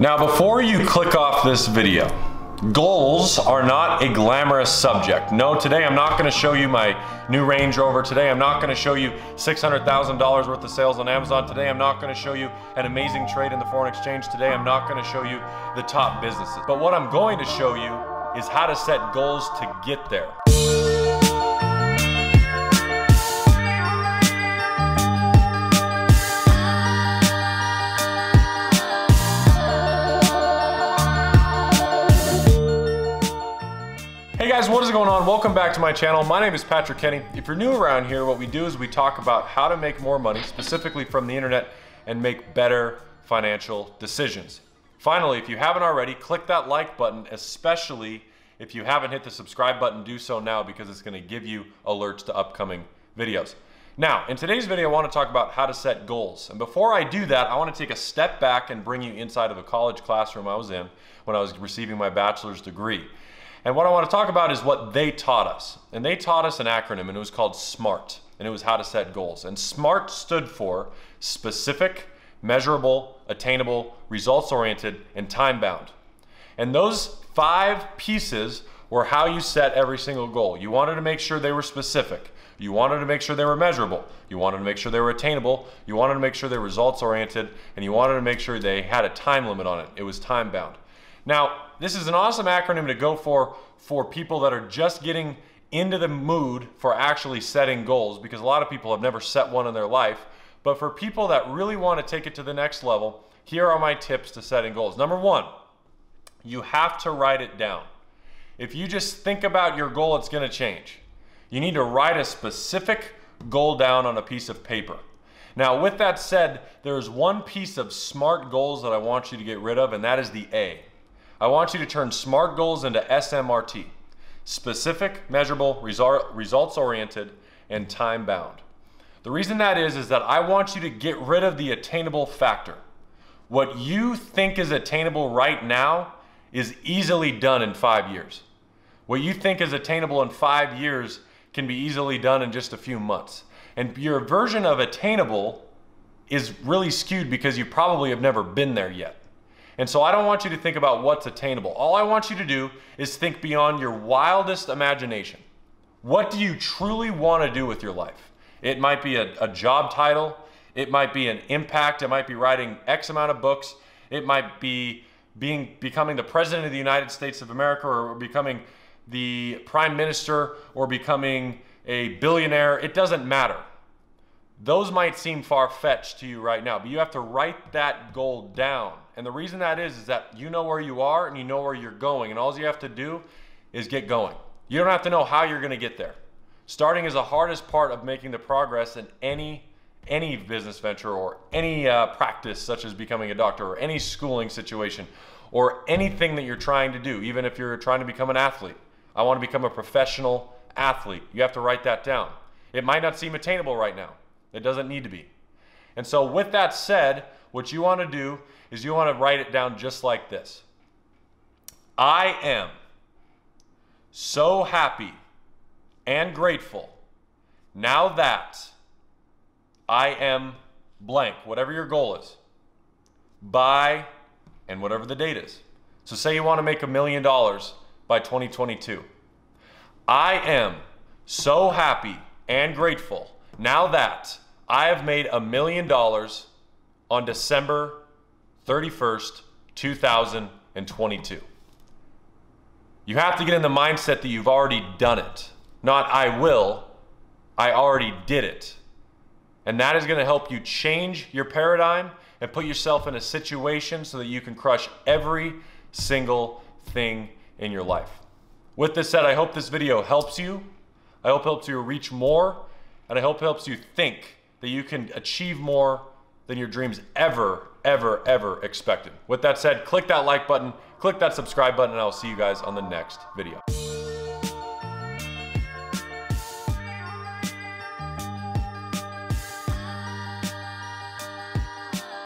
Now, before you click off this video, goals are not a glamorous subject. No, today I'm not gonna show you my new Range Rover. Today I'm not gonna show you $600,000 worth of sales on Amazon. Today I'm not gonna show you an amazing trade in the foreign exchange. Today I'm not gonna show you the top businesses. But what I'm going to show you is how to set goals to get there. Hey guys, what is going on? Welcome back to my channel. My name is Patrick Kenney. If you're new around here, what we do is we talk about how to make more money, specifically from the internet, and make better financial decisions. Finally, if you haven't already, click that like button, especially if you haven't hit the subscribe button, do so now because it's going to give you alerts to upcoming videos. Now, in today's video, I want to talk about how to set goals. And before I do that, I want to take a step back and bring you inside of a college classroom I was in when I was receiving my bachelor's degree. And what I want to talk about is what they taught us. And they taught us an acronym, and it was called SMART. And it was how to set goals. And SMART stood for specific, measurable, attainable, results-oriented, and time-bound. And those five pieces were how you set every single goal. You wanted to make sure they were specific. You wanted to make sure they were measurable. You wanted to make sure they were attainable. You wanted to make sure they were results-oriented. And you wanted to make sure they had a time limit on it. It was time-bound. Now, this is an awesome acronym to go for people that are just getting into the mood for actually setting goals, because a lot of people have never set one in their life. But for people that really want to take it to the next level, here are my tips to setting goals. Number one, you have to write it down. If you just think about your goal, it's going to change. You need to write a specific goal down on a piece of paper. Now, with that said, there's one piece of SMART goals that I want you to get rid of, and that is the A. I want you to turn SMART goals into SMRT. Specific, measurable, results-oriented, and time-bound. The reason that is that I want you to get rid of the attainable factor. What you think is attainable right now is easily done in 5 years. What you think is attainable in 5 years can be easily done in just a few months. And your version of attainable is really skewed because you probably have never been there yet. And so I don't want you to think about what's attainable. All I want you to do is think beyond your wildest imagination. What do you truly want to do with your life? It might be a job title. It might be an impact. It might be writing X amount of books. It might be becoming the President of the United States of America, or becoming the Prime Minister, or becoming a billionaire. It doesn't matter. Those might seem far-fetched to you right now, but you have to write that goal down. And the reason that is that you know where you are and you know where you're going, and all you have to do is get going. You don't have to know how you're going to get there. Starting is the hardest part of making the progress in any business venture, or any practice such as becoming a doctor, or any schooling situation, or anything that you're trying to do, even if you're trying to become an athlete. I want to become a professional athlete. You have to write that down. It might not seem attainable right now. It doesn't need to be. And so with that said, what you want to do is you want to write it down just like this. I am so happy and grateful now that I am blank, whatever your goal is, by, and whatever the date is. So say you want to make $1 million by 2022. I am so happy and grateful now that I have made $1 million on December 31st, 2022. You have to get in the mindset that you've already done it. Not I will, I already did it. And that is going to help you change your paradigm and put yourself in a situation so that you can crush every single thing in your life. With this said, I hope this video helps you. I hope it helps you reach more. And I hope it helps you think that you can achieve more than your dreams ever expected. With that said, click that like button, click that subscribe button, and I'll see you guys on the next video.